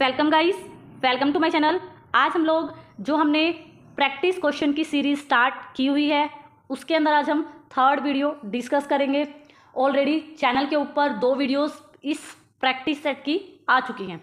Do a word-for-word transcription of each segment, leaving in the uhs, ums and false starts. Welcome guys, welcome to my channel. आज हम लोग जो हमने प्रैक्टिस क्वेश्चन की सीरीज़ स्टार्ट की हुई है उसके अंदर आज हम थर्ड वीडियो डिस्कस करेंगे। ऑलरेडी चैनल के ऊपर दो वीडियोस इस प्रैक्टिस सेट की आ चुकी हैं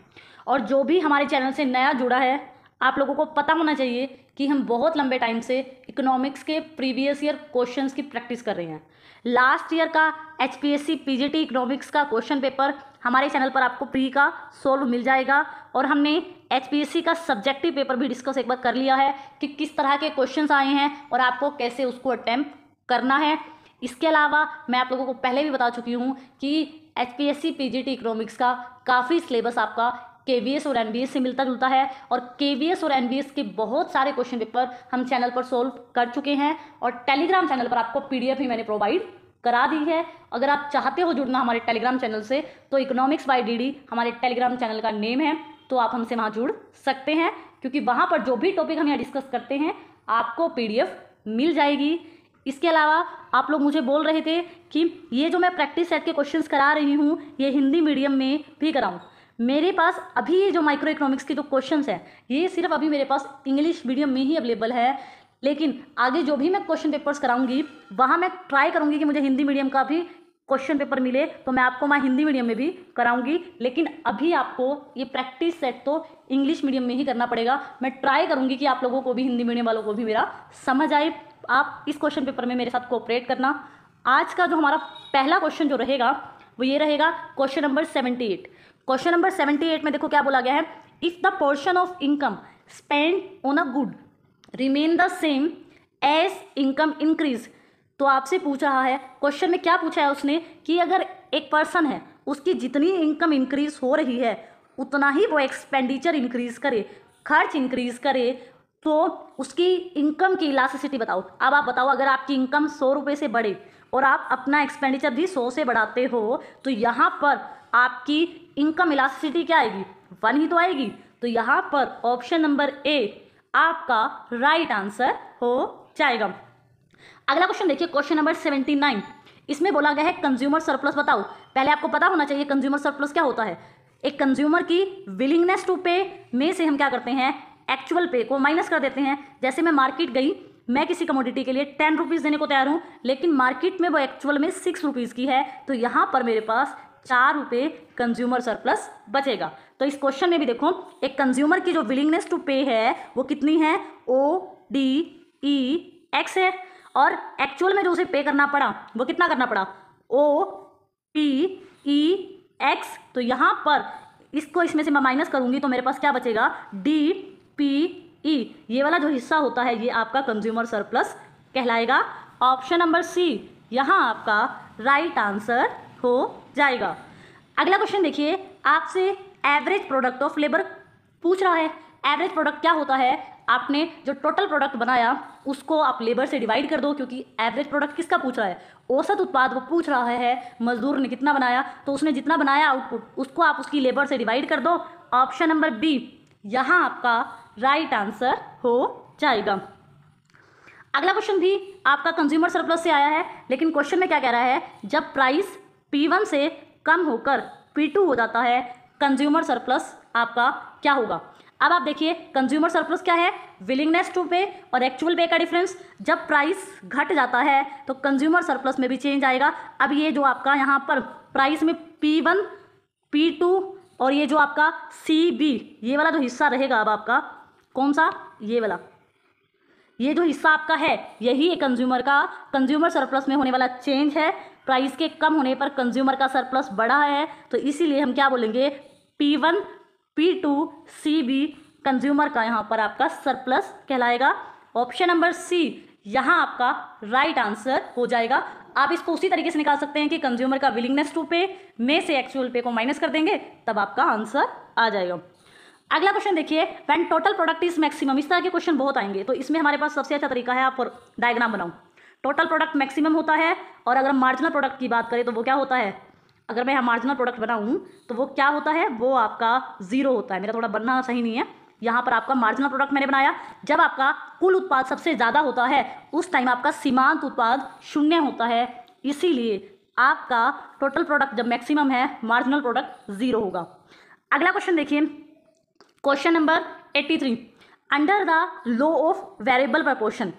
और जो भी हमारे चैनल से नया जुड़ा है आप लोगों को पता होना चाहिए कि हम बहुत लंबे टाइम से इकोनॉमिक्स के प्रीवियस ईयर क्वेश्चन की प्रैक्टिस कर रहे हैं। लास्ट ईयर का H P S C P G T economics का क्वेश्चन पेपर हमारे चैनल पर आपको प्री का सोल्व मिल जाएगा और हमने एच पी एस सी का सब्जेक्टिव पेपर भी डिस्कस एक बार कर लिया है कि किस तरह के क्वेश्चंस आए हैं और आपको कैसे उसको अटैम्प्ट करना है। इसके अलावा मैं आप लोगों को पहले भी बता चुकी हूँ कि H P S C P G T economics का काफ़ी सिलेबस आपका के वी एस और एन बी एस से मिलता जुलता है और के वी एस और एन बी एस के बहुत सारे क्वेश्चन पेपर हम चैनल पर सोल्व कर चुके हैं और टेलीग्राम चैनल पर आपको पी डी एफ भी मैंने प्रोवाइड करा दी है। अगर आप चाहते हो जुड़ना हमारे टेलीग्राम चैनल से तो इकोनॉमिक्स बाय डीडी हमारे टेलीग्राम चैनल का नेम है, तो आप हमसे वहाँ जुड़ सकते हैं क्योंकि वहाँ पर जो भी टॉपिक हम यहाँ डिस्कस करते हैं आपको पीडीएफ मिल जाएगी। इसके अलावा आप लोग मुझे बोल रहे थे कि ये जो मैं प्रैक्टिस सेट के क्वेश्चंस करा रही हूँ ये हिंदी मीडियम में भी कराऊँ। मेरे पास अभी ये जो माइक्रो इकोनॉमिक्स के जो क्वेश्चंस हैं ये सिर्फ अभी मेरे पास इंग्लिश मीडियम में ही अवेलेबल है, लेकिन आगे जो भी मैं क्वेश्चन पेपर्स कराऊंगी वहाँ मैं ट्राई करूंगी कि मुझे हिंदी मीडियम का भी क्वेश्चन पेपर मिले, तो मैं आपको मैं हिंदी मीडियम में भी कराऊंगी। लेकिन अभी आपको ये प्रैक्टिस सेट तो इंग्लिश मीडियम में ही करना पड़ेगा। मैं ट्राई करूंगी कि आप लोगों को भी, हिंदी मीडियम वालों को भी मेरा समझ आए। आप इस क्वेश्चन पेपर में मेरे साथ कोऑपरेट करना। आज का जो हमारा पहला क्वेश्चन जो रहेगा वो ये रहेगा question number seventy eight. Question number seventy eight में देखो क्या बोला गया है, if the portion of income spend on a good remain the same as income increase. तो आपसे पूछ रहा है, क्वेश्चन में क्या पूछा है उसने कि अगर एक पर्सन है उसकी जितनी इनकम इंक्रीज हो रही है उतना ही वो एक्सपेंडिचर इंक्रीज करे, खर्च इंक्रीज करे, तो उसकी इनकम की इलास्टिसिटी बताओ। अब आप बताओ अगर आपकी इनकम सौ रुपये से बढ़े और आप अपना एक्सपेंडिचर भी सौ से बढ़ाते हो तो यहाँ पर आपकी इनकम इलास्टिसिटी क्या आएगी, वन ही तो आएगी। तो यहाँ पर ऑप्शन नंबर ए आपका राइट आंसर हो जाएगा। अगला क्वेश्चन देखिए क्वेश्चन नंबर सेवेंटी नाइन। इसमें बोला गया है कंज्यूमर सरप्लस बताओ। पहले आपको पता होना चाहिए कंज्यूमर सरप्लस क्या होता है। एक कंज्यूमर की विलिंगनेस टू पे में से हम क्या करते हैं, एक्चुअल पे को माइनस कर देते हैं। जैसे मैं मार्केट गई, मैं किसी कमोडिटी के लिए टेन रुपीज़ देने को तैयार हूँ लेकिन मार्केट में वो एक्चुअल में सिक्स रुपीज़ की है, तो यहाँ पर मेरे पास चार रुपये कंज्यूमर सरप्लस बचेगा। तो इस क्वेश्चन में भी देखो एक कंज्यूमर की जो विलिंगनेस टू पे है वो कितनी है, ओ डी ई एक्स है, और एक्चुअल में जो उसे पे करना पड़ा वो कितना करना पड़ा, ओ टी ई एक्स। तो यहाँ पर इसको इसमें से मैं माइनस करूँगी तो मेरे पास क्या बचेगा, डी पी ई। ये वाला जो हिस्सा होता है ये आपका कंज्यूमर सरप्लस कहलाएगा। ऑप्शन नंबर सी यहाँ आपका राइट आंसर हो जाएगा। अगला क्वेश्चन देखिए, आपसे एवरेज प्रोडक्ट ऑफ लेबर पूछ रहा है। एवरेज प्रोडक्ट क्या होता है, आपने जो टोटल प्रोडक्ट बनाया उसको आप लेबर से डिवाइड कर दो, क्योंकि एवरेज प्रोडक्ट किसका पूछ रहा है, औसत उत्पाद वो पूछ रहा है। मजदूर ने कितना बनाया तो उसने जितना बनाया आउटपुट उसको आप उसकी लेबर से डिवाइड कर दो। ऑप्शन नंबर बी यहाँ आपका राइट आंसर हो जाएगा। अगला क्वेश्चन भी आपका कंज्यूमर सरप्लस से आया है, लेकिन क्वेश्चन में क्या कह रहा है, जब प्राइस पी वन से कम होकर पी टू हो जाता है कंज्यूमर सरप्लस आपका क्या होगा। अब आप देखिए कंज्यूमर सरप्लस क्या है, विलिंगनेस टू पे और एक्चुअल पे का डिफरेंस। जब प्राइस घट जाता है तो कंज्यूमर सरप्लस में भी चेंज आएगा। अब ये जो आपका यहाँ पर प्राइस में पी वन, पी टू और ये जो आपका सी बी, ये वाला जो हिस्सा रहेगा अब आपका कौन सा, ये वाला ये जो हिस्सा आपका है यही कंज्यूमर का कंज्यूमर सरप्लस में होने वाला चेंज है। प्राइस के कम होने पर कंज्यूमर का सरप्लस बढ़ा है तो इसीलिए हम क्या बोलेंगे, P one, P two, C B consumer का यहाँ पर आपका सरप्लस कहलाएगा। ऑप्शन नंबर सी यहाँ आपका राइट आंसर हो जाएगा। आप इसको उसी तरीके से निकाल सकते हैं कि कंज्यूमर का विलिंगनेस टू पे में से एक्चुअल पे को माइनस कर देंगे तब आपका आंसर आ जाएगा। अगला क्वेश्चन देखिए, when total product is maximum. इस तरह के क्वेश्चन बहुत आएंगे तो इसमें हमारे पास सबसे अच्छा तरीका है आप और डायग्राम बनाओ। टोटल प्रोडक्ट मैक्सिमम होता है और अगर मार्जिनल प्रोडक्ट की बात करें तो वो क्या होता है, अगर मैं यहाँ मार्जिनल प्रोडक्ट बनाऊँ तो वो क्या होता है, वो आपका जीरो होता है। मेरा थोड़ा बनना सही नहीं है, यहाँ पर आपका मार्जिनल प्रोडक्ट मैंने बनाया। जब आपका कुल उत्पाद सबसे ज़्यादा होता है उस टाइम आपका सीमांत उत्पाद शून्य होता है, इसीलिए आपका टोटल प्रोडक्ट जब मैक्सिमम है मार्जिनल प्रोडक्ट ज़ीरो होगा। अगला क्वेश्चन देखिए क्वेश्चन नंबर तिरासी, under the law of variable proportion.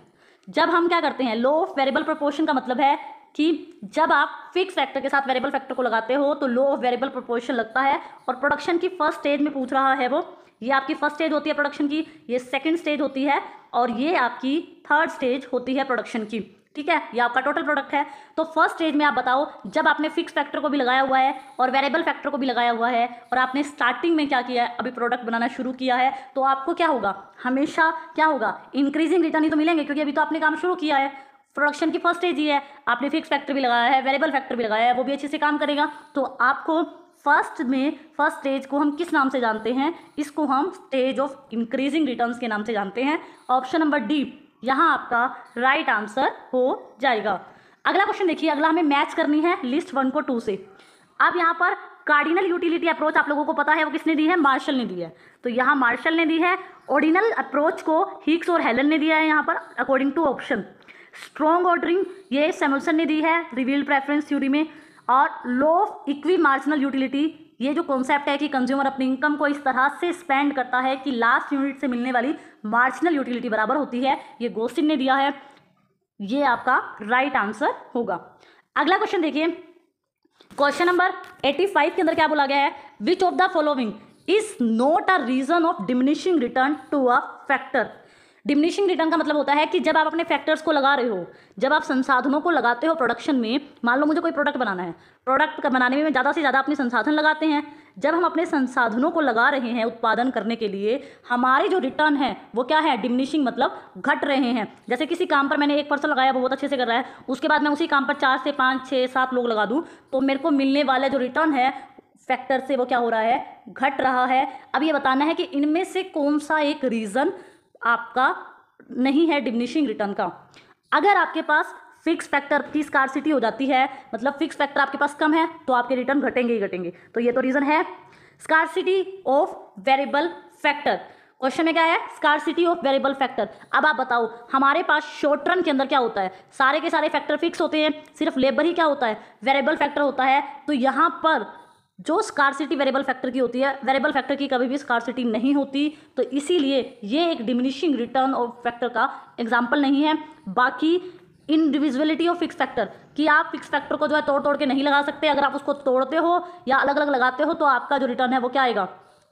जब हम क्या करते हैं, लॉ ऑफ वेरिएबल प्रोपोर्शन का मतलब है कि जब आप फिक्स फैक्टर के साथ वेरिएबल फैक्टर को लगाते हो तो लॉ ऑफ वेरिएबल प्रोपोर्शन लगता है। और प्रोडक्शन की फर्स्ट स्टेज में पूछ रहा है वो, ये आपकी फर्स्ट स्टेज होती है प्रोडक्शन की, ये सेकंड स्टेज होती है और ये आपकी थर्ड स्टेज होती है प्रोडक्शन की। ठीक है, ये आपका टोटल प्रोडक्ट है। तो फर्स्ट स्टेज में आप बताओ, जब आपने फिक्स फैक्टर को भी लगाया हुआ है और वेरिएबल फैक्टर को भी लगाया हुआ है और आपने स्टार्टिंग में क्या किया है, अभी प्रोडक्ट बनाना शुरू किया है, तो आपको क्या होगा, हमेशा क्या होगा, इंक्रीजिंग रिटर्न ही तो मिलेंगे, क्योंकि अभी तो आपने काम शुरू किया है। प्रोडक्शन की फर्स्ट स्टेज ही है, आपने फिक्स फैक्टर भी लगाया है, वेरिएबल फैक्टर भी लगाया है, वो भी अच्छे से काम करेगा। तो आपको फर्स्ट में फर्स्ट स्टेज को हम किस नाम से जानते हैं, इसको हम स्टेज ऑफ इंक्रीजिंग रिटर्न्स के नाम से जानते हैं। ऑप्शन नंबर डी यहाँ आपका राइट right आंसर हो जाएगा। अगला क्वेश्चन देखिए, अगला हमें मैच करनी है लिस्ट वन को टू से। अब यहाँ पर कार्डिनल यूटिलिटी अप्रोच आप लोगों को पता है वो किसने दी है, मार्शल ने दी है, तो यहाँ मार्शल ने दी है। ऑर्डिनल अप्रोच को हिक्स और हेलन ने दिया है यहाँ पर according to option. Strong ordering ये सैमुअल्सन ने दी है रिवील्ड प्रेफरेंस थ्योरी में। और law of equi marginal utility, ये जो कॉन्सेप्ट है कि कंज्यूमर अपनी इनकम को इस तरह से स्पेंड करता है कि लास्ट यूनिट से मिलने वाली मार्जिनल यूटिलिटी बराबर होती है, ये गोस्टिन ने दिया है। ये आपका राइट आंसर होगा। अगला क्वेश्चन देखिए, क्वेश्चन नंबर पचासी के अंदर क्या बोला गया है, which of the following is not a reason of diminishing return to a factor. Diminishing return का मतलब होता है कि जब आप अपने फैक्टर्स को लगा रहे हो, जब आप संसाधनों को लगाते हो प्रोडक्शन में, मान लो मुझे कोई प्रोडक्ट बनाना है, प्रोडक्ट का बनाने में ज़्यादा से ज़्यादा अपने संसाधन लगाते हैं। जब हम अपने संसाधनों को लगा रहे हैं उत्पादन करने के लिए, हमारे जो रिटर्न है वो क्या है, डिमिनिशिंग मतलब घट रहे हैं। जैसे किसी काम पर मैंने एक पर्सन लगाया, वो बहुत अच्छे से कर रहा है, उसके बाद मैं उसी काम पर चार से पाँच छः सात लोग लगा दूँ तो मेरे को मिलने वाला जो रिटर्न है फैक्टर से वो क्या हो रहा है, घट रहा है। अब ये बताना है कि इनमें से कौन सा एक रीज़न आपका नहीं है डिमिनिशिंग रिटर्न का। अगर आपके पास फिक्स फैक्टर की स्कार्सिटी हो जाती है, मतलब फिक्स फैक्टर आपके पास कम है, तो आपके रिटर्न घटेंगे ही घटेंगे, तो ये तो रीज़न है। Scarcity of variable factor, question में क्या है, स्कार्सिटी ऑफ वेरिएबल फैक्टर। अब आप बताओ, हमारे पास शॉर्ट रन के अंदर क्या होता है, सारे के सारे फैक्टर फिक्स होते हैं, सिर्फ लेबर ही क्या होता है, वेरिएबल फैक्टर होता है। तो यहाँ पर जो स्कार्सिटी वेरिएबल फैक्टर की होती है, वेरिएबल फैक्टर की कभी भी स्कार्सिटी नहीं होती, तो इसीलिए ये एक डिमिनिशिंग रिटर्न ऑफ फैक्टर का एग्जाम्पल नहीं है। बाकी इंडिविजुअलिटी ऑफ फिक्स फैक्टर, कि आप फिक्स फैक्टर को जो है तोड़ तोड़ के नहीं लगा सकते, अगर आप उसको तोड़ते हो या अलग अलग लगाते हो तो आपका जो रिटर्न है वो क्या आएगा,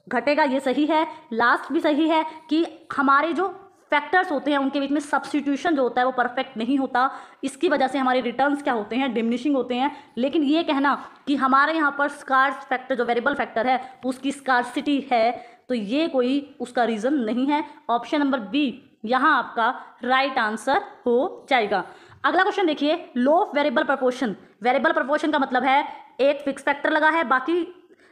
घटेगा, ये सही है। लास्ट भी सही है कि हमारे जो फैक्टर्स होते हैं उनके बीच में सब्स्टिट्यूशन जो होता है वो परफेक्ट नहीं होता, इसकी वजह से हमारे रिटर्न्स क्या होते हैं, डिमिनिशिंग होते हैं। लेकिन ये कहना कि हमारे यहाँ पर स्कार्स फैक्टर जो वेरिएबल फैक्टर है उसकी स्कार्सिटी है, तो ये कोई उसका रीज़न नहीं है। ऑप्शन नंबर बी यहाँ आपका राइट आंसर हो जाएगा। अगला क्वेश्चन देखिए, law of variable proportion. Variable proportion का मतलब है एक फिक्स फैक्टर लगा है, बाकी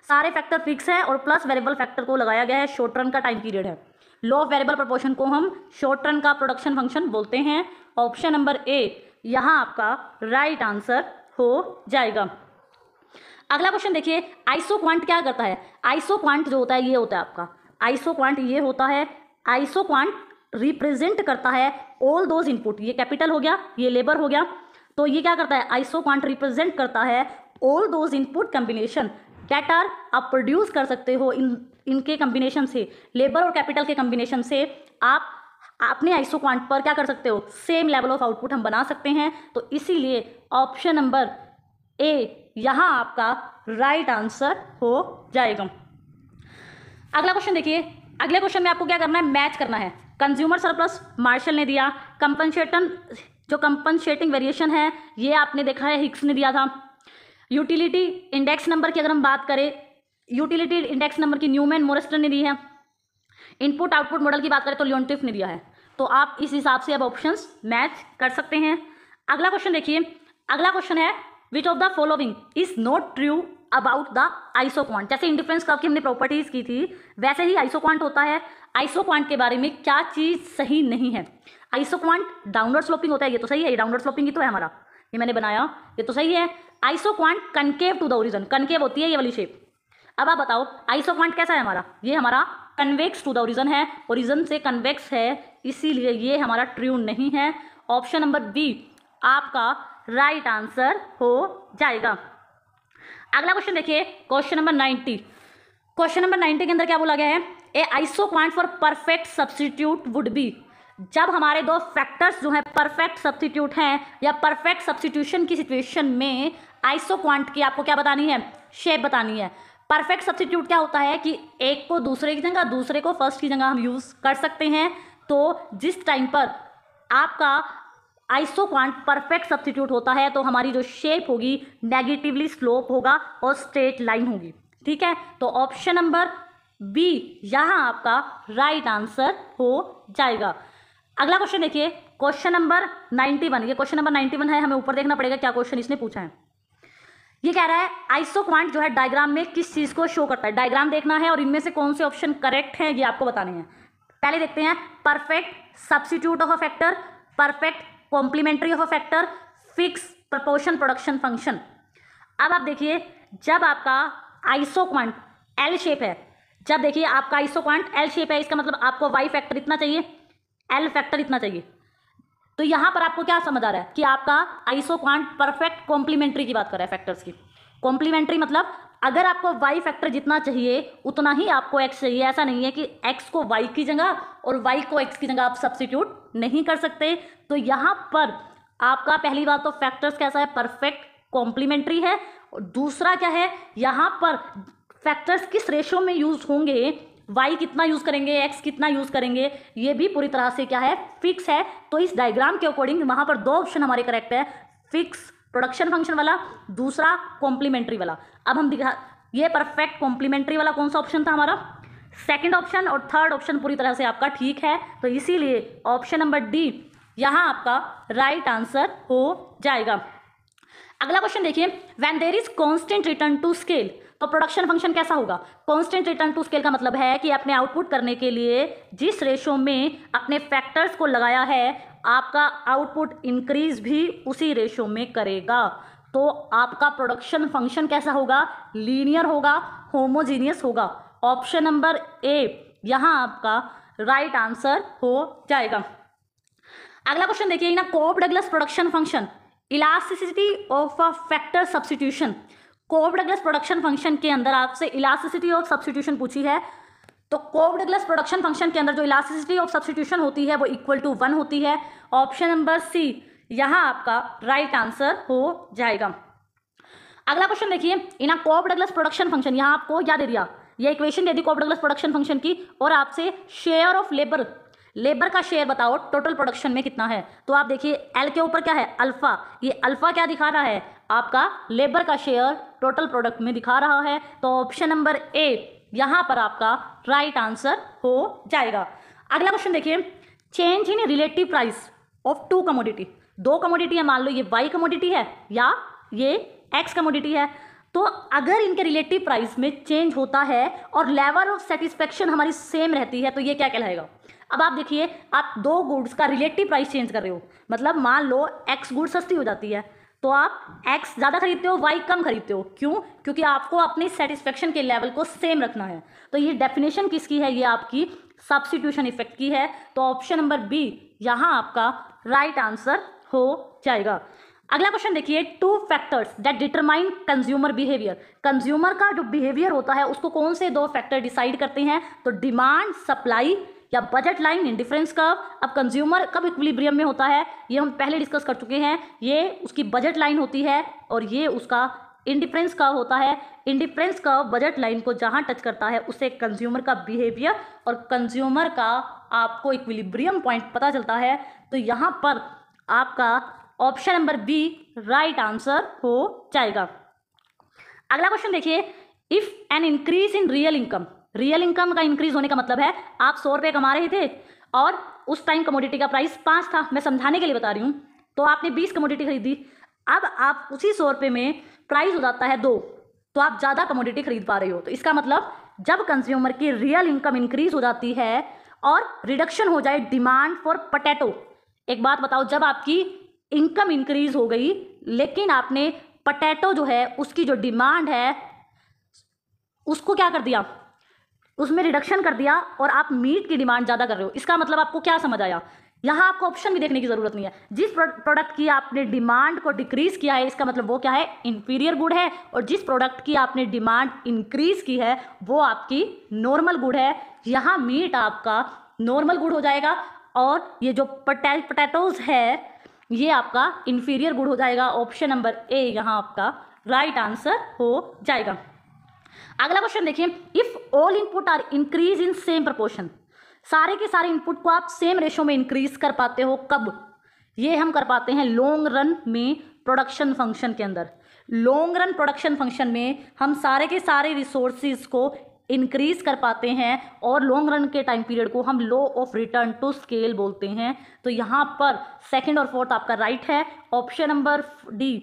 सारे फैक्टर फिक्स है और प्लस वेरिएबल फैक्टर को लगाया गया है, शॉर्ट रन का टाइम पीरियड है। लॉ ऑफ वेरिएबल प्रोपोर्शन को हम शॉर्ट रन का प्रोडक्शन फंक्शन बोलते हैं। ऑप्शन नंबर ए यहाँ आपका राइट आंसर हो जाएगा। अगला क्वेश्चन देखिए, आइसो क्वांट क्या करता है। आइसो क्वांट जो होता है ये होता है आपका आइसो क्वांट, ये होता है आइसो क्वांट, रिप्रेजेंट करता है ऑल दोज इनपुट। ये कैपिटल हो गया, ये लेबर हो गया, तो ये क्या करता है, आइसो क्वांट रिप्रेजेंट करता है all those input combination that are आप प्रोड्यूस कर सकते हो। इन इनके कम्बिनेशन से, लेबर और कैपिटल के कम्बिनेशन से आप अपने आइसो क्वांट पर क्या कर सकते हो, सेम लेवल ऑफ आउटपुट हम बना सकते हैं। तो इसीलिए ऑप्शन नंबर ए यहाँ आपका राइट आंसर हो जाएगा। अगला क्वेश्चन देखिए, अगले क्वेश्चन में आपको क्या करना है, मैच करना है। कंज्यूमर सरप्लस मार्शल ने दिया, कंपनसेटन जो कंपनसेटिंग वेरिएशन है ये आपने देखा है हिक्स ने दिया था। यूटिलिटी इंडेक्स नंबर की अगर हम बात करें, यूटिलिटी इंडेक्स नंबर की न्यूमैन मोरेस्टन ने दी है। इनपुट आउटपुट मॉडल की बात करें तो लियोनटीफ ने दिया है। तो आप इस हिसाब से अब ऑप्शंस मैच कर सकते हैं। अगला क्वेश्चन देखिए, अगला क्वेश्चन है which of the following is not true about the isoquant. जैसे इंडिफरेंस कर्व की हमने प्रॉपर्टीज की थी, वैसे ही आइसो क्वांट होता है। आइसो क्वांट के बारे में क्या चीज़ सही नहीं है। आइसो क्वांट डाउनवर्ड स्लोपिंग होता है, ये तो सही है, डाउनवर्ड स्लोपिंग ही तो है हमारा, ये मैंने बनाया, ये तो सही है। Isoquant concave to the origin, concave होती है ये वाली शेप। अब आप बताओ आइसो क्वांट कैसा है हमारा, ये हमारा कन्वेक्स टू द ओरिजन है, ओरिजन से कन्वेक्स है, इसीलिए ये हमारा ट्रू नहीं है। ऑप्शन नंबर बी आपका राइट आंसर हो जाएगा। अगला क्वेश्चन देखिए, क्वेश्चन नंबर नब्बे। क्वेश्चन नंबर नब्बे के अंदर क्या बोला गया है, a isoquant for perfect substitute would be, जब हमारे दो फैक्टर्स जो हैं परफेक्ट सब्सटीट्यूट हैं या परफेक्ट सब्सटीट्यूशन की सिचुएशन में आइसो क्वांट की आपको क्या बतानी है, शेप बतानी है। परफेक्ट सब्सटीट्यूट क्या होता है कि एक को दूसरे की जगह, दूसरे को फर्स्ट की जगह हम यूज़ कर सकते हैं। तो जिस टाइम पर आपका आइसो क्वांट परफेक्ट सब्सटीट्यूट होता है तो हमारी जो शेप होगी नेगेटिवली स्लोप होगा और स्ट्रेट लाइन होगी। ठीक है, तो ऑप्शन नंबर बी यहाँ आपका राइट आंसर हो जाएगा। अगला क्वेश्चन देखिए, क्वेश्चन नंबर नाइन्टी वन। ये क्वेश्चन नंबर नाइन्टी वन है, हमें ऊपर देखना पड़ेगा क्या क्वेश्चन इसने पूछा है। ये कह रहा है आइसो क्वांट जो है डायग्राम में किस चीज़ को शो करता है। डायग्राम देखना है और इनमें से कौन से ऑप्शन करेक्ट हैं ये आपको बताने हैं। पहले देखते हैं perfect substitute of a factor, perfect complementary of a factor, fix proportion production function. अब आप देखिए जब आपका आइसो क्वांट एल शेप है, जब देखिए आपका आइसो क्वांट एल शेप है, इसका मतलब आपको वाई फैक्टर इतना चाहिए, एल फैक्टर इतना चाहिए। तो यहाँ पर आपको क्या समझ आ रहा है कि आपका आइसो क्वांट परफेक्ट कॉम्प्लीमेंट्री की बात कर रहा है, फैक्टर्स की। कॉम्प्लीमेंट्री मतलब अगर आपको वाई फैक्टर जितना चाहिए उतना ही आपको एक्स चाहिए। ऐसा नहीं है कि एक्स को वाई की जगह और वाई को एक्स की जगह आप सब्सटीट्यूट नहीं कर सकते। तो यहाँ पर आपका पहली बात तो फैक्टर्स कैसा है, परफेक्ट कॉम्प्लीमेंट्री है, और दूसरा क्या है यहाँ पर फैक्टर्स किस रेशो में यूज़ होंगे, वाई कितना यूज़ करेंगे, एक्स कितना यूज़ करेंगे, ये भी पूरी तरह से क्या है, फिक्स है। तो इस डायग्राम के अकॉर्डिंग वहाँ पर दो ऑप्शन हमारे करेक्ट है, फिक्स प्रोडक्शन फंक्शन वाला, दूसरा कॉम्प्लीमेंट्री वाला। अब हम दिखा, ये परफेक्ट कॉम्प्लीमेंट्री वाला कौन सा ऑप्शन था हमारा, सेकंड ऑप्शन, और थर्ड ऑप्शन पूरी तरह से आपका ठीक है। तो इसीलिए ऑप्शन नंबर डी यहाँ आपका राइट आंसर हो जाएगा। अगला क्वेश्चन देखिए, when there is constant return to scale, तो प्रोडक्शन फंक्शन कैसा होगा। कांस्टेंट रिटर्न टू स्केल का मतलब है कि आपने आउटपुट करने के लिए जिस रेशो में अपने फैक्टर्स को लगाया है आपका आउटपुट इंक्रीज भी उसी रेशो में करेगा। तो आपका प्रोडक्शन फंक्शन कैसा होगा, लीनियर होगा, होमोजीनियस होगा। ऑप्शन नंबर ए यहाँ आपका राइट आंसर हो जाएगा। अगला क्वेश्चन देखिए ना, Cobb Douglas production function, elasticity of a factor substitution. Cobb Douglas production function के अंदर आपसे इलास्टिसिटी ऑफ सब्सटीट्यूशन पूछी है। तो कॉब-डगलस प्रोडक्शन फंक्शन के अंदर जो इलास्टिसिटी ऑफ सब्सटीट्यूशन होती है वो इक्वल टू वन होती है। ऑप्शन नंबर सी यहाँ आपका राइट आंसर हो जाएगा। अगला क्वेश्चन देखिए इना, कॉब-डगलस प्रोडक्शन फंक्शन, यहाँ आपको याद दे दिया, यह इक्वेशन दे दी कॉब-डगलस प्रोडक्शन फंक्शन की, और आपसे शेयर ऑफ लेबर, लेबर का शेयर बताओ टोटल प्रोडक्शन में कितना है। तो आप देखिए एल के ऊपर क्या है, अल्फा, ये अल्फा क्या दिखा रहा है, आपका लेबर का शेयर टोटल प्रोडक्ट में दिखा रहा है। तो ऑप्शन नंबर ए यहाँ पर आपका राइट आंसर हो जाएगा। अगला क्वेश्चन देखिए, change in relative price of two commodity, दो कमोडिटी है, मान लो ये वाई कमोडिटी है या ये एक्स कमोडिटी है, तो अगर इनके रिलेटिव प्राइस में चेंज होता है और लेवल ऑफ सेटिस्फेक्शन हमारी सेम रहती है तो ये क्या कहलाएगा। अब आप देखिए आप दो गुड्स का रिलेटिव प्राइस चेंज कर रहे हो, मतलब मान लो एक्स गुड सस्ती हो जाती है तो आप एक्स ज़्यादा खरीदते हो, वाई कम खरीदते हो, क्यों, क्योंकि आपको अपनी सेटिस्फेक्शन के लेवल को सेम रखना है। तो ये डेफिनेशन किसकी है, ये आपकी सब्स्टिट्यूशन इफेक्ट की है। तो ऑप्शन नंबर बी यहाँ आपका राइट आंसर हो जाएगा। अगला क्वेश्चन देखिए, two factors that determine consumer behaviour, consumer का जो बिहेवियर होता है उसको कौन से दो फैक्टर डिसाइड करते हैं। तो डिमांड, सप्लाई या बजट लाइन, इंडिफरेंस कर्व। अब कंज्यूमर कब इक्विलिब्रियम में होता है ये हम पहले डिस्कस कर चुके हैं, ये उसकी बजट लाइन होती है और ये उसका इंडिफरेंस कर्व होता है। इंडिफरेंस कर्व बजट लाइन को जहाँ टच करता है उसे कंज्यूमर का बिहेवियर और कंज्यूमर का आपको इक्विलिब्रियम पॉइंट पता चलता है। तो यहाँ पर आपका option number B right answer हो जाएगा। अगला क्वेश्चन देखिए, if an increase in real income, real income का इंक्रीज होने का मतलब है आप सौ रुपये कमा रहे थे और उस टाइम कमोडिटी का प्राइस पाँच था, मैं समझाने के लिए बता रही हूँ, तो आपने बीस कमोडिटी खरीदी, अब आप उसी सौ रुपये में प्राइस हो जाता है दो, तो आप ज़्यादा कमोडिटी खरीद पा रहे हो। तो इसका मतलब जब कंज्यूमर की रियल इनकम इंक्रीज हो जाती है और रिडक्शन हो जाए डिमांड फॉर पटेटो। एक बात बताओ, जब आपकी इनकम इंक्रीज हो गई लेकिन आपने पटेटो जो है उसकी जो डिमांड है उसको क्या कर दिया, उसमें रिडक्शन कर दिया और आप मीट की डिमांड ज़्यादा कर रहे हो, इसका मतलब आपको क्या समझ आया यहाँ आपको ऑप्शन भी देखने की जरूरत नहीं है। जिस प्रोडक्ट की आपने डिमांड को डिक्रीज किया है इसका मतलब वो क्या है, इंफीरियर गुड है, और जिस प्रोडक्ट की आपने डिमांड इंक्रीज की है वो आपकी नॉर्मल गुड है। यहाँ मीट आपका नॉर्मल गुड हो जाएगा और ये जो पोटैटोज है ये आपका इंफीरियर गुड हो जाएगा। ऑप्शन नंबर ए यहाँ आपका राइट आंसर हो जाएगा। अगला क्वेश्चन देखिए, if all input are increase in same proportion, सारे के सारे इनपुट को आप सेम रेशो में इंक्रीज कर पाते हो कब? ये हम कर पाते हैं लॉन्ग रन में प्रोडक्शन फंक्शन के अंदर। लॉन्ग रन प्रोडक्शन फंक्शन में हम सारे के सारे रिसोर्सेज को इंक्रीज कर पाते हैं और लॉन्ग रन के टाइम पीरियड को हम law of return to scale बोलते हैं। तो यहाँ पर सेकंड और फोर्थ आपका राइट है, ऑप्शन नंबर डी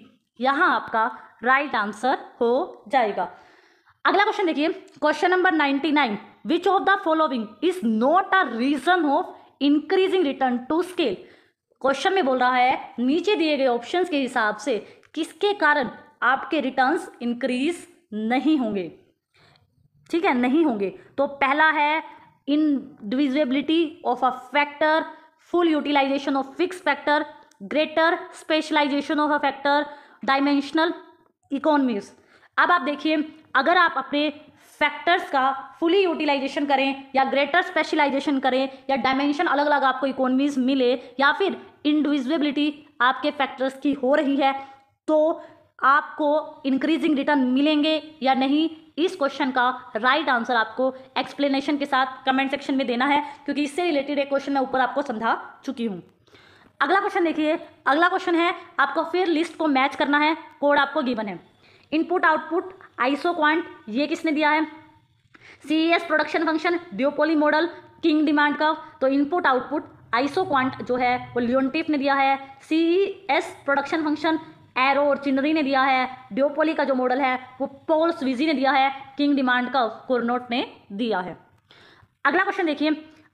यहाँ आपका राइट आंसर हो जाएगा। अगला क्वेश्चन देखिए, question number ninety nine, which of the following is not a reason of increasing return to scale. Question में बोल रहा है नीचे दिए गए ऑप्शन के हिसाब से किसके कारण आपके रिटर्न इंक्रीज नहीं होंगे, ठीक है, नहीं होंगे। तो पहला है indivisibility of a factor, full utilisation of fix factor, greater specialisation of a factor, dimensional economies. अब आप देखिए, अगर आप अपने फैक्टर्स का फुली यूटिलाइजेशन करें या ग्रेटर स्पेशलाइजेशन करें या डायमेंशन अलग अलग आपको इकोनॉमीज मिले या फिर इनडिविजिबिलिटी आपके फैक्टर्स की हो रही है तो आपको इंक्रीजिंग रिटर्न मिलेंगे या नहीं। इस क्वेश्चन का राइट आंसर आपको एक्सप्लेनेशन के साथ कमेंट सेक्शन में देना है क्योंकि इससे रिलेटेड एक क्वेश्चन मैं ऊपर आपको समझा चुकी हूँ। अगला क्वेश्चन देखिए, अगला क्वेश्चन है आपको फिर लिस्ट को मैच करना है, कोड आपको गिवन है। इनपुट आउटपुट आइसो क्वांट ये किसने दिया है, C S production function, duopoly model, king demand का। तो इनपुट आउटपुट आइसो क्वांट जो है वो लियोनटीफ ने दिया है, C S production function Arrow और चिनरी ने दिया है, डियोपोली का जो मॉडल है वो पॉल स्विजी ने दिया है, किंग डिमांड का कोर्नोट ने दिया है। अगला क्वेश्चन देखिए,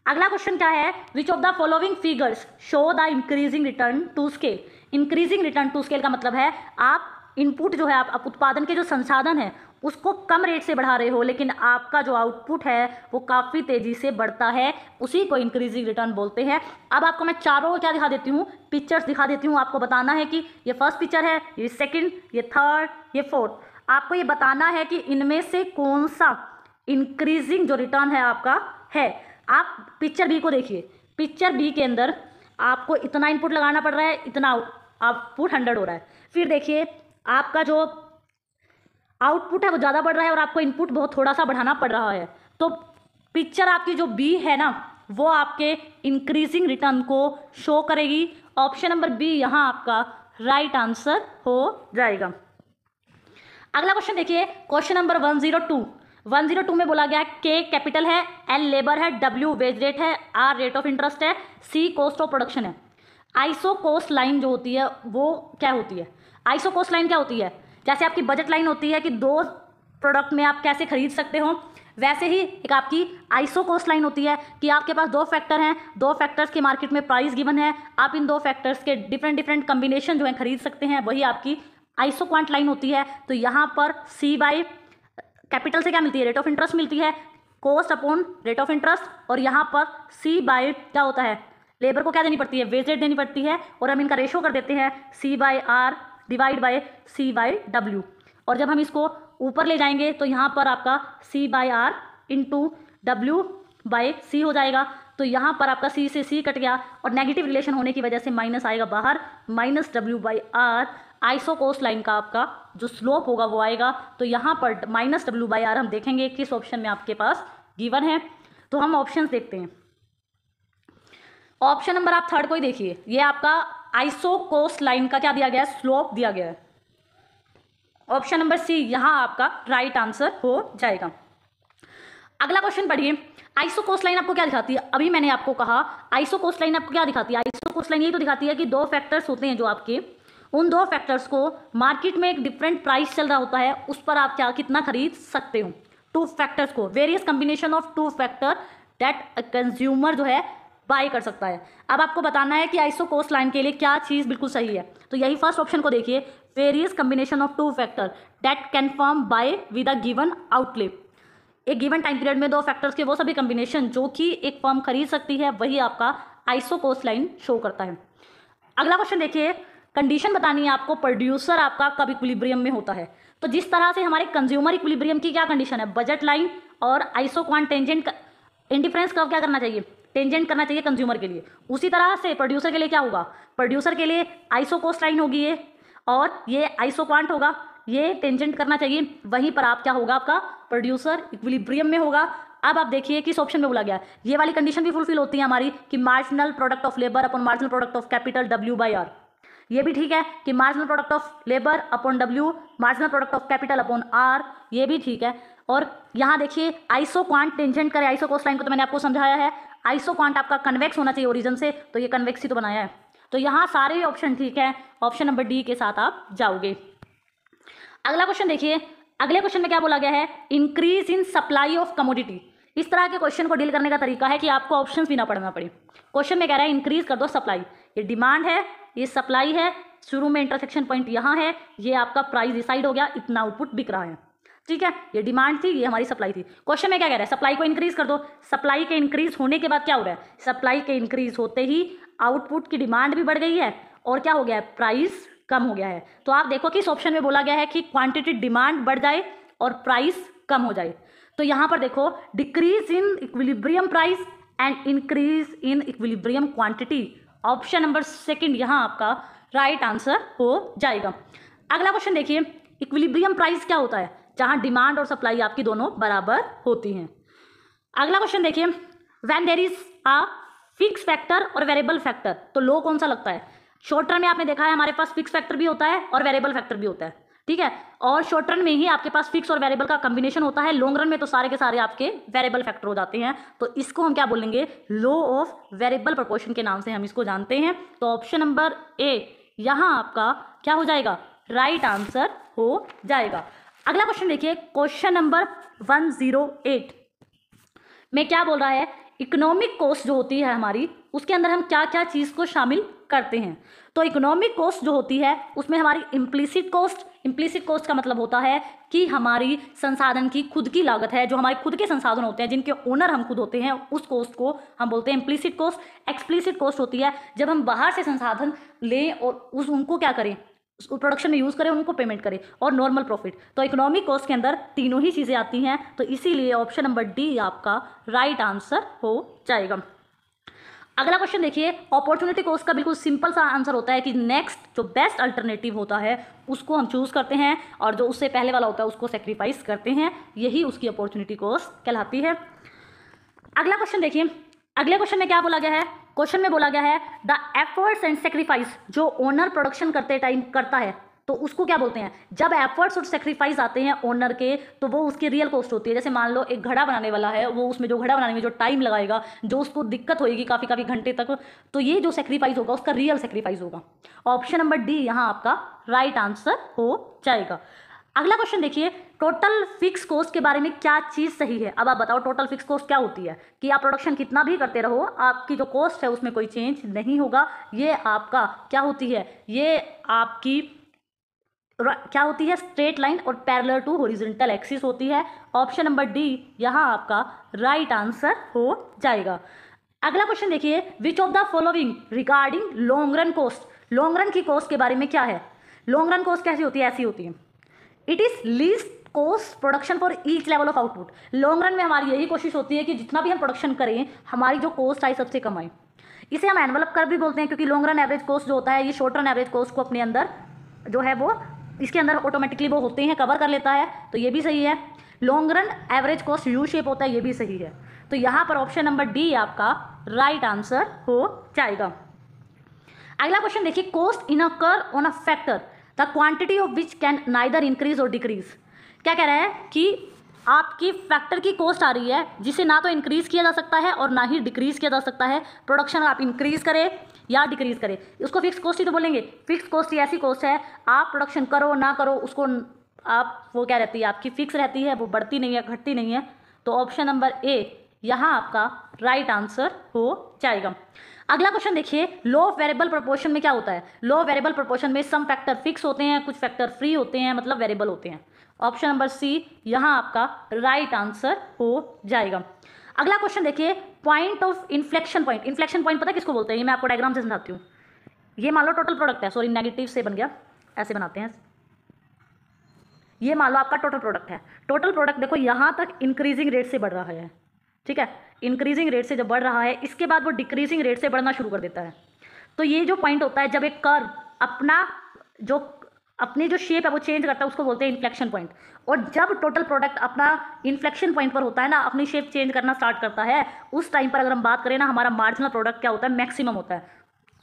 अगला क्वेश्चन क्या है, which of the following figures show the increasing return to scale. Increasing return to scale का मतलब है आप इनपुट जो है आप, आप उत्पादन के जो संसाधन है उसको कम रेट से बढ़ा रहे हो लेकिन आपका जो आउटपुट है वो काफ़ी तेज़ी से बढ़ता है, उसी को इंक्रीजिंग रिटर्न बोलते हैं। अब आपको मैं चारों क्या दिखा देती हूँ, पिक्चर्स दिखा देती हूँ। आपको बताना है कि ये फर्स्ट पिक्चर है, ये सेकंड, ये थर्ड, ये फोर्थ। आपको ये बताना है कि इनमें से कौन सा इंक्रीजिंग जो रिटर्न है आपका है। आप पिक्चर बी को देखिए, पिक्चर बी के अंदर आपको इतना इनपुट लगाना पड़ रहा है, इतना आउटपुट हंड्रेड हो रहा है। फिर देखिए आपका जो आउटपुट है वो ज़्यादा बढ़ रहा है और आपको इनपुट बहुत थोड़ा सा बढ़ाना पड़ रहा है। तो पिक्चर आपकी जो बी है ना वो आपके इंक्रीजिंग रिटर्न को शो करेगी। ऑप्शन नंबर बी यहाँ आपका राइट आंसर हो जाएगा। अगला क्वेश्चन देखिए, question number one zero two. One zero two में बोला गया है के कैपिटल है, एल लेबर है, डब्ल्यू वेज रेट है, आर रेट ऑफ इंटरेस्ट है, सी कॉस्ट ऑफ प्रोडक्शन है। आइसो कॉस्ट लाइन जो होती है वो क्या होती है, आइसो कॉस्ट लाइन क्या होती है, जैसे आपकी बजट लाइन होती है कि दो प्रोडक्ट में आप कैसे खरीद सकते हो, वैसे ही एक आपकी आइसो कॉस्ट लाइन होती है कि आपके पास दो फैक्टर हैं, दो फैक्टर्स के मार्केट में प्राइस गिवन है, आप इन दो फैक्टर्स के डिफरेंट डिफरेंट कम्बिनेशन जो है खरीद सकते हैं, वही आपकी आइसो क्वांट लाइन होती है। तो यहाँ पर सी बाई कैपिटल से क्या मिलती है, रेट ऑफ इंटरेस्ट मिलती है, cost upon rate of interest, और यहाँ पर सी बाई क्या होता है, लेबर को क्या देनी पड़ती है, वेजेट देनी पड़ती है, और हम इनका रेशो कर देते हैं C by R divide by C by W. और जब हम इसको ऊपर ले जाएंगे तो यहाँ पर आपका C by R into W by C हो जाएगा। तो यहाँ पर आपका सी से सी कट गया और नेगेटिव रिलेशन होने की वजह से माइनस आएगा बाहर, minus W by R. Isocost line का आपका जो स्लोप होगा वो आएगा। तो यहाँ पर माइनस डब्ल्यू बाई आर हम देखेंगे किस ऑप्शन में आपके पास गिवन है। तो हम ऑप्शन देखते हैं, ऑप्शन नंबर आप थर्ड को ही देखिए, ये आपका आइसो कोस्ट लाइन का क्या दिया गया है, स्लोप दिया गया है। ऑप्शन नंबर सी यहाँ आपका राइट आंसर हो जाएगा। अगला क्वेश्चन पढ़िए, आइसो कोस्ट लाइन आपको क्या दिखाती है, अभी मैंने आपको कहा आइसो कोस्ट लाइन आपको क्या दिखाती है, आइसो कोस्ट लाइन ये तो दिखाती है कि दो फैक्टर्स होते हैं जो आपके, उन दो फैक्टर्स को मार्केट में एक डिफरेंट प्राइस चल रहा होता है, उस पर आप क्या कितना खरीद सकते हो, टू फैक्टर्स को, various combination of two factor that consumer जो है बाय कर सकता है। अब आपको बताना है कि आइसो कोस्ट लाइन के लिए क्या चीज़ बिल्कुल सही है। तो यही फर्स्ट ऑप्शन को देखिए, various combination of two factor that can form buy with a given outlay. एक गिवन टाइम पीरियड में दो फैक्टर्स के वो सभी कम्बिनेशन जो कि एक फर्म खरीद सकती है, वही आपका आइसोकोस लाइन शो करता है। अगला क्वेश्चन देखिए, कंडीशन बतानी है आपको प्रोड्यूसर आपका कब इक्विलिब्रियम में होता है। तो जिस तरह से हमारे कंज्यूमर इक्विलिब्रियम की क्या कंडीशन है, बजट लाइन और आइसोक्वान टेंजेंट इंडिफरेंस कर्व क्या करना चाहिए, टेंजेंट करना चाहिए कंज्यूमर के लिए, उसी तरह से प्रोड्यूसर के लिए क्या होगा, प्रोड्यूसर के लिए आइसोकोस लाइन होगी ये, और ये आइसोक्वांट होगा, ये टेंजेंट करना चाहिए, वहीं पर आप क्या होगा आपका प्रोड्यूसर इक्विलिब्रियम में होगा। अब आप देखिए किस ऑप्शन में बोला गया, ये वाली कंडीशन भी फुलफिल होती है हमारी कि marginal product of labour upon marginal product of capital W by R, ये भी ठीक है कि marginal product of labour upon W marginal product of capital upon R, ये भी ठीक है। और यहाँ देखिए आइसोक्वांट टेंजेंट करे आइसोकोस लाइन को तो मैंने आपको समझाया है, आइसोक्वांट आपका कन्वेक्स होना चाहिए ओरिजिन से, तो ये कन्वेक्स ही तो बनाया है, तो यहाँ सारे ऑप्शन ठीक है, ऑप्शन नंबर डी के साथ आप जाओगे। अगला क्वेश्चन देखिए, अगले क्वेश्चन में क्या बोला गया है, increase in supply of commodity. इस तरह के क्वेश्चन को डील करने का तरीका है कि आपको ऑप्शंस भी ना पढ़ना पड़े। क्वेश्चन में कह रहा है इंक्रीज कर दो सप्लाई, ये डिमांड है, ये सप्लाई है, शुरू में इंटरसेक्शन पॉइंट यहाँ है, ये आपका प्राइस डिसाइड हो गया, इतना आउटपुट बिक रहा है, ठीक है, ये डिमांड थी, ये हमारी सप्लाई थी। क्वेश्चन में क्या कह रहा है, सप्लाई को इंक्रीज कर दो, सप्लाई के इंक्रीज होने के बाद क्या हो रहा है, सप्लाई के इंक्रीज होते ही आउटपुट की डिमांड भी बढ़ गई है और क्या हो गया है, प्राइस कम हो गया है। तो आप देखो किस ऑप्शन में बोला गया है कि क्वांटिटी डिमांड बढ़ जाए और प्राइस कम हो जाए, तो यहाँ पर देखो decrease in equilibrium price and increase in equilibrium quantity, option number second यहाँ आपका राइट आंसर हो जाएगा। अगला क्वेश्चन देखिए, इक्विलिब्रियम प्राइस क्या होता है, जहाँ डिमांड और सप्लाई आपकी दोनों बराबर होती हैं। अगला क्वेश्चन देखिए, when there is a fix factor और वेरिएबल फैक्टर, तो लो कौन सा लगता है। शॉर्ट टर्म में आपने देखा है हमारे पास फिक्स फैक्टर भी होता है और वेरिएबल फैक्टर भी होता है, ठीक है, और शॉर्ट टर्म में ही आपके पास फिक्स और वेरिएबल का कॉम्बिनेशन होता है, लॉन्ग रन में तो सारे के सारे आपके वेरिएबल फैक्टर हो जाते हैं, तो इसको हम क्या बोलेंगे, लो ऑफ वेरिएबल प्रोपोर्शन के नाम से हम इसको जानते हैं। तो ऑप्शन नंबर ए यहाँ आपका क्या हो जाएगा, राइट आंसर हो जाएगा। अगला क्वेश्चन देखिए, question number one zero eight में क्या बोल रहा है, इकोनॉमिक कॉस्ट जो होती है हमारी, उसके अंदर हम क्या क्या चीज़ को शामिल करते हैं। तो इकोनॉमिक कॉस्ट जो होती है उसमें हमारी इम्प्लिसिट कॉस्ट, इम्प्लिसिट कॉस्ट का मतलब होता है कि हमारी संसाधन की खुद की लागत है, जो हमारे खुद के संसाधन होते हैं जिनके ओनर हम खुद होते हैं, उस कॉस्ट को हम बोलते हैं इम्प्लिसिट कॉस्ट। एक्सप्लिसिट कॉस्ट होती है जब हम बाहर से संसाधन लें और उस उनको क्या करें, प्रोडक्शन में यूज़ करें, उनको पेमेंट करें, और नॉर्मल प्रॉफिट। तो इकोनॉमिक कॉस्ट के अंदर तीनों ही चीज़ें आती हैं, तो इसीलिए ऑप्शन नंबर डी आपका राइट आंसर हो जाएगा। अगला क्वेश्चन देखिए, अपॉर्चुनिटी कॉस्ट का बिल्कुल सिंपल सा आंसर होता है कि नेक्स्ट जो बेस्ट अल्टरनेटिव होता है उसको हम चूज़ करते हैं और जो उससे पहले वाला होता है उसको सेक्रीफाइस करते हैं, यही उसकी अपॉर्चुनिटी कॉस्ट कहलाती है। अगला क्वेश्चन देखिए, अगले क्वेश्चन में क्या बोला गया है, क्वेश्चन में बोला गया है द एफर्ट्स एंड सेक्रीफाइस जो ओनर प्रोडक्शन करते टाइम करता है, तो उसको क्या बोलते हैं। जब एफर्ट्स और सेक्रीफाइस आते हैं ओनर के तो वो उसकी रियल कॉस्ट होती है। जैसे मान लो एक घड़ा बनाने वाला है, वो उसमें जो घड़ा बनाने में जो टाइम लगाएगा, जो उसको दिक्कत होएगी काफ़ी काफ़ी घंटे तक, तो ये जो सेक्रीफाइस होगा उसका रियल सेक्रीफाइस होगा। ऑप्शन नंबर डी यहाँ आपका राइट आंसर हो जाएगा। अगला क्वेश्चन देखिए, टोटल फिक्स कॉस्ट के बारे में क्या चीज़ सही है। अब आप बताओ टोटल फिक्स कॉस्ट क्या होती है कि आप प्रोडक्शन कितना भी करते रहो, आपकी जो कॉस्ट है उसमें कोई चेंज नहीं होगा। ये आपका क्या होती है, ये आपकी क्या होती है, स्ट्रेट लाइन और पैरेलल टू हॉरिजॉन्टल एक्सिस होती है। ऑप्शन नंबर डी यहाँ आपका राइट आंसर हो जाएगा। अगला क्वेश्चन देखिए, which of the following regarding long run cost, long run की कॉस्ट के बारे में क्या है। लॉन्ग रन कॉस्ट कैसी होती है, ऐसी होती है, it is least cost production for each level of output. Long run में हमारी यही कोशिश होती है कि जितना भी हम प्रोडक्शन करें हमारी जो कॉस्ट आए सबसे कम आए। इसे हम एनवलप कर्व भी बोलते हैं, क्योंकि लॉन्ग रन एवरेज कॉस्ट जो होता है ये शॉर्ट रन एवरेज कॉस्ट को अपने अंदर जो है वो इसके अंदर ऑटोमेटिकली वो होते हैं, कवर कर लेता है, तो ये भी सही है। Long run average cost U shape होता है, ये भी सही है। तो यहाँ पर ऑप्शन नंबर डी आपका राइट आंसर हो जाएगा। अगला क्वेश्चन देखिए, cost in a curve on a factor the quantity of which can neither increase और डिक्रीज। क्या कह रहा है कि आपकी फैक्टर की कॉस्ट आ रही है जिसे ना तो इंक्रीज़ किया जा सकता है और ना ही डिक्रीज़ किया जा सकता है। प्रोडक्शन आप इंक्रीज़ करें या डिक्रीज़ करें, उसको फिक्स कॉस्ट ही तो बोलेंगे। फिक्स कॉस्ट ही ऐसी कॉस्ट है, आप प्रोडक्शन करो ना करो उसको आप वो क्या रहती है, आपकी फिक्स रहती है, वो बढ़ती नहीं है, घटती नहीं है। तो ऑप्शन नंबर ए यहाँ आपका राइट आंसर हो जाएगा। अगला क्वेश्चन देखिए, लो वेरिएबल प्रोपोर्शन में क्या होता है। लो वेरिएबल प्रोपोर्शन में सम फैक्टर फिक्स होते हैं, कुछ फैक्टर फ्री होते हैं, मतलब वेरिएबल होते हैं। ऑप्शन नंबर सी यहाँ आपका राइट आंसर हो जाएगा। अगला क्वेश्चन देखिए, point of inflection point. Inflection point पता है किसको बोलते हैं? ये मैं आपको डायग्राम से समझाती हूँ। ये मान लो टोटल प्रोडक्ट है, सॉरी नेगेटिव से बन गया, ऐसे बनाते हैं। ये मान लो आपका टोटल प्रोडक्ट है। टोटल प्रोडक्ट देखो यहाँ तक इंक्रीजिंग रेट से बढ़ रहा है, ठीक है, इंक्रीजिंग रेट से जब बढ़ रहा है इसके बाद वो डिक्रीजिंग रेट से बढ़ना शुरू कर देता है। तो ये जो पॉइंट होता है जब एक कर्व अपना जो अपनी जो शेप है वो चेंज करता है उसको बोलते हैं इन्फ्लेक्शन पॉइंट। और जब टोटल प्रोडक्ट अपना इन्फ्लेक्शन पॉइंट पर होता है ना, अपनी शेप चेंज करना स्टार्ट करता है, उस टाइम पर अगर हम बात करें ना, हमारा मार्जिनल प्रोडक्ट क्या होता है? मैक्सिमम होता है,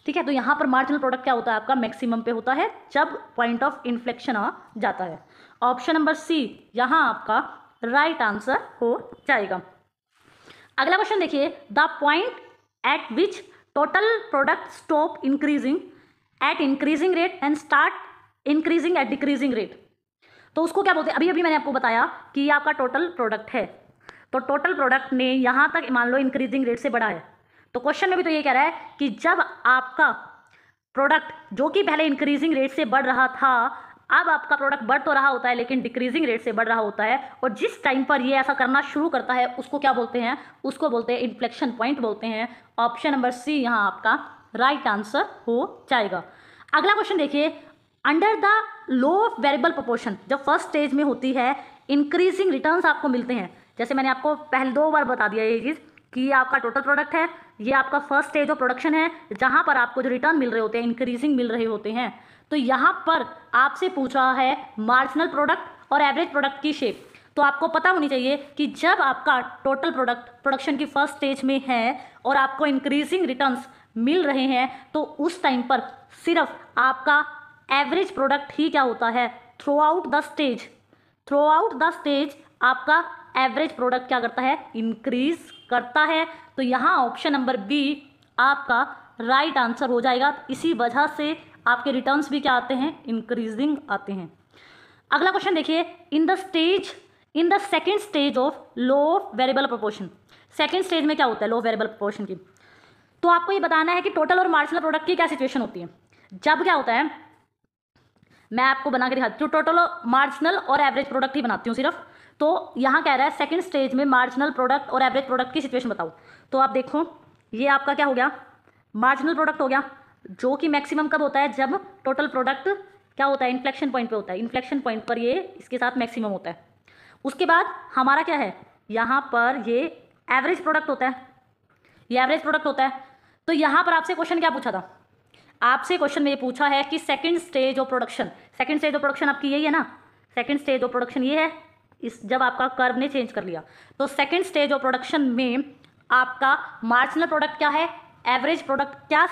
ठीक है। तो यहाँ पर मार्जिनल प्रोडक्ट क्या होता है आपका? मैक्सिमम पे होता है जब पॉइंट ऑफ इन्फ्लेक्शन आ जाता है। ऑप्शन नंबर सी यहाँ आपका राइट आंसर हो जाएगा। अगला क्वेश्चन देखिए, the point at which total product stop increasing at increasing rate and start increasing at decreasing rate, तो उसको क्या बोलते हैं? अभी अभी मैंने आपको बताया कि ये आपका टोटल प्रोडक्ट है, तो टोटल प्रोडक्ट ने यहाँ तक मान लो इंक्रीजिंग रेट से बढ़ा है। तो क्वेश्चन में भी तो ये कह रहा है कि जब आपका प्रोडक्ट जो कि पहले इंक्रीजिंग रेट से बढ़ रहा था, अब आपका प्रोडक्ट बढ़ तो रहा होता है लेकिन डिक्रीजिंग रेट से बढ़ रहा होता है, और जिस टाइम पर ये ऐसा करना शुरू करता है उसको क्या बोलते हैं? उसको बोलते हैं इन्फ्लेक्शन पॉइंट बोलते हैं। ऑप्शन नंबर सी यहाँ आपका राइट आंसर हो जाएगा। अगला क्वेश्चन देखिए, under the law of variable proportion, जब फर्स्ट स्टेज में होती है इंक्रीजिंग रिटर्न्स आपको मिलते हैं। जैसे मैंने आपको पहले दो बार बता दिया ये चीज़ कि ये आपका टोटल प्रोडक्ट है, ये आपका फर्स्ट स्टेज ऑफ प्रोडक्शन है जहाँ पर आपको जो रिटर्न मिल रहे होते हैं इंक्रीजिंग मिल रहे होते हैं। तो यहाँ पर आपसे पूछा है मार्जिनल प्रोडक्ट और एवरेज प्रोडक्ट की शेप। तो आपको पता होनी चाहिए कि जब आपका टोटल प्रोडक्ट प्रोडक्शन की फर्स्ट स्टेज में है और आपको इंक्रीजिंग रिटर्न्स मिल रहे हैं, तो उस टाइम पर सिर्फ आपका एवरेज प्रोडक्ट ही क्या होता है? Throughout the stage throughout the stage आपका एवरेज प्रोडक्ट क्या करता है? इंक्रीज करता है। तो यहाँ ऑप्शन नंबर बी आपका राइट आंसर हो जाएगा। इसी वजह से आपके रिटर्न्स भी क्या आते हैं? इंक्रीजिंग आते हैं। अगला क्वेश्चन देखिए, in the stage in the second stage of law of variable proportion. Second stage में क्या होता है? लॉ ऑफ वेरिएबल प्रोपोर्शन की। तो आपको ये बताना है कि टोटल और मार्जिनल प्रोडक्ट की क्या सिचुएशन होती है। जब क्या होता है, मैं आपको बना के दिखाती हूँ, टोटल मार्जिनल और एवरेज प्रोडक्ट ही बनाती हूँ सिर्फ। तो यहाँ कह रहा है सेकेंड स्टेज में मार्जिनल प्रोडक्ट और एवरेज प्रोडक्ट की सिचुएशन बताओ। तो आप देखो ये आपका क्या हो गया? मार्जिनल प्रोडक्ट हो गया, जो कि मैक्सिमम कब होता है? जब टोटल प्रोडक्ट क्या होता है? इन्फ्लेक्शन पॉइंट पे होता है। इन्फ्लेक्शन पॉइंट पर ये इसके साथ मैक्सिमम होता है। उसके बाद हमारा क्या है? यहाँ पर ये एवरेज प्रोडक्ट होता है, ये एवरेज प्रोडक्ट होता है। तो यहाँ पर आपसे क्वेश्चन क्या पूछा था? आपसे क्वेश्चन में ये पूछा है कि second stage of production second stage of production आपकी यही है ना, सेकेंड स्टेज ऑफ प्रोडक्शन ये है, इस जब आपका कर्व ने चेंज कर लिया। तो सेकेंड स्टेज ऑफ प्रोडक्शन में आपका मार्जिनल प्रोडक्ट क्या है, एवरेज प्रोडक्ट क्या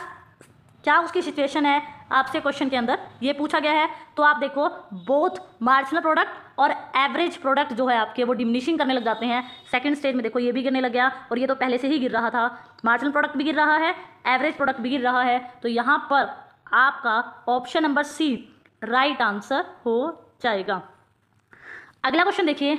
क्या उसकी सिचुएशन है, आपसे क्वेश्चन के अंदर ये पूछा गया है। तो आप देखो बोथ मार्जिनल प्रोडक्ट और एवरेज प्रोडक्ट जो है आपके वो डिमिनिशिंग करने लग जाते हैं सेकंड स्टेज में। देखो ये भी गिरने लग गया, और ये तो पहले से ही गिर रहा था, मार्जिनल प्रोडक्ट भी गिर रहा है, एवरेज प्रोडक्ट भी गिर रहा है। तो यहाँ पर आपका option number C right answer हो जाएगा। अगला क्वेश्चन देखिए,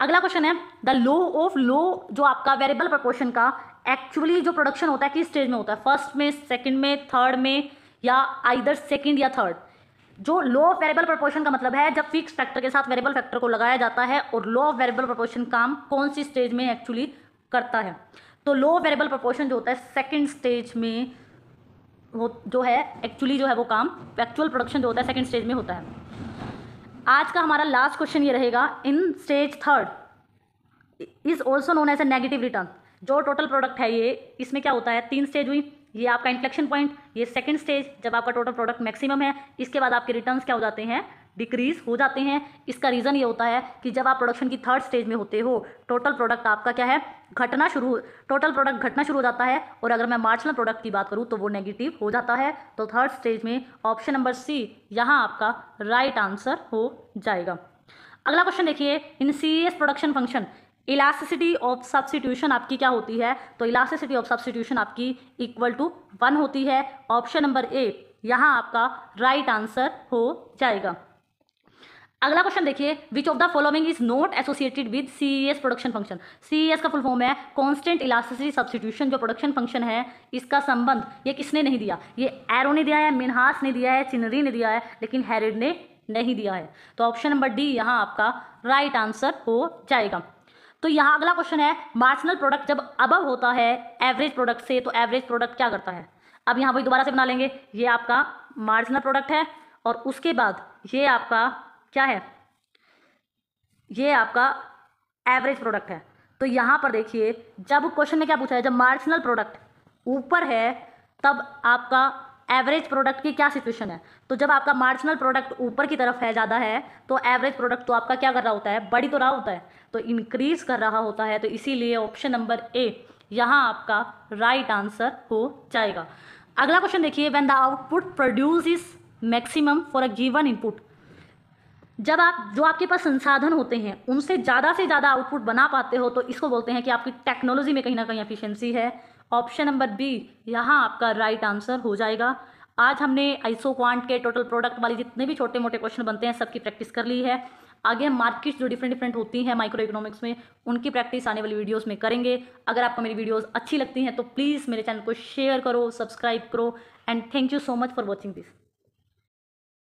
अगला क्वेश्चन है द लॉ ऑफ लॉ जो आपका वेरिएबल प्रोपोर्शन का एक्चुअली जो प्रोडक्शन होता है किस स्टेज में होता है? फर्स्ट में, सेकंड में, थर्ड में, या आइदर सेकंड या थर्ड। जो लॉ ऑफ वेरिएबल प्रोपोर्शन का मतलब है जब फिक्स फैक्टर के साथ वेरिएबल फैक्टर को लगाया जाता है, और लॉ ऑफ वेरिएबल प्रोपोर्शन काम कौन सी स्टेज में एक्चुअली करता है? तो लॉ ऑफ वेरिएबल प्रोपोर्शन जो होता है सेकेंड स्टेज में वो जो है एक्चुअली जो है वो काम एक्चुअल प्रोडक्शन जो होता है सेकेंड स्टेज में होता है। आज का हमारा लास्ट क्वेश्चन ये रहेगा, in stage third is also known as a negative return. जो टोटल प्रोडक्ट है ये, इसमें क्या होता है? तीन स्टेज हुई, ये आपका इन्फ्लेक्शन पॉइंट, ये सेकंड स्टेज जब आपका टोटल प्रोडक्ट मैक्सिमम है, इसके बाद आपके रिटर्न्स क्या हो जाते हैं? डिक्रीज हो जाते हैं। इसका रीज़न ये होता है कि जब आप प्रोडक्शन की थर्ड स्टेज में होते हो, टोटल प्रोडक्ट आपका क्या है? घटना शुरू टोटल प्रोडक्ट घटना शुरू हो जाता है, और अगर मैं मार्जिनल प्रोडक्ट की बात करूँ तो वो नेगेटिव हो जाता है। तो थर्ड स्टेज में ऑप्शन नंबर सी यहाँ आपका राइट आंसर हो जाएगा। अगला क्वेश्चन देखिए, in serious production function elasticity of substitution आपकी क्या होती है? तो इलास्टिसिटी ऑफ सब्स्टिट्यूशन आपकी इक्वल टू वन होती है। ऑप्शन नंबर ए यहाँ आपका राइट आंसर हो जाएगा। अगला क्वेश्चन देखिए, which of the following is not associated with CES production function. CES का फुल फॉर्म है कांस्टेंट इलास्टिसिटी सब्स्टिट्यूशन। जो प्रोडक्शन फंक्शन है इसका संबंध ये किसने नहीं दिया? ये एरो ने दिया है, मिन्हास ने दिया है, चिनरी ने दिया है, लेकिन हैरोल्ड ने नहीं दिया है। तो ऑप्शन नंबर डी यहाँ आपका राइट आंसर हो जाएगा। तो यहाँ अगला क्वेश्चन है, मार्जिनल प्रोडक्ट जब अबव होता है एवरेज प्रोडक्ट से तो एवरेज प्रोडक्ट क्या करता है। अब यहाँ वही दोबारा से बना लेंगे, ये आपका मार्जिनल प्रोडक्ट है और उसके बाद ये आपका क्या है, ये आपका एवरेज प्रोडक्ट है। तो यहाँ पर देखिए जब क्वेश्चन में क्या पूछा है, जब मार्जिनल प्रोडक्ट ऊपर है तब आपका एवरेज प्रोडक्ट की क्या सिचुएशन है। तो जब आपका मार्जिनल प्रोडक्ट ऊपर की तरफ है, ज़्यादा है, तो एवरेज प्रोडक्ट तो आपका क्या कर रहा होता है, बढ़ी तो रहा होता है, तो इंक्रीज कर रहा होता है। तो इसीलिए ऑप्शन नंबर ए यहाँ आपका राइट आंसर हो जाएगा। अगला क्वेश्चन देखिए, when the output produce is maximum for a given input, जब आप जो आपके पास संसाधन होते हैं उनसे ज़्यादा से ज़्यादा आउटपुट बना पाते हो तो इसको बोलते हैं कि आपकी टेक्नोलॉजी में कहीं ना कहीं एफिशिएंसी है। ऑप्शन नंबर बी यहाँ आपका राइट आंसर हो जाएगा। आज हमने आइसो क्वांट के टोटल प्रोडक्ट वाले जितने भी छोटे मोटे क्वेश्चन बनते हैं सबकी प्रैक्टिस कर ली है। आगे हम मार्केट्स जो डिफरेंट डिफरेंट होती हैं माइक्रो इकोनॉमिक्स में उनकी प्रैक्टिस आने वाली वीडियोस में करेंगे। अगर आपको मेरी वीडियोस अच्छी लगती हैं तो प्लीज़ मेरे चैनल को शेयर करो, सब्सक्राइब करो and thank you so much for watching this.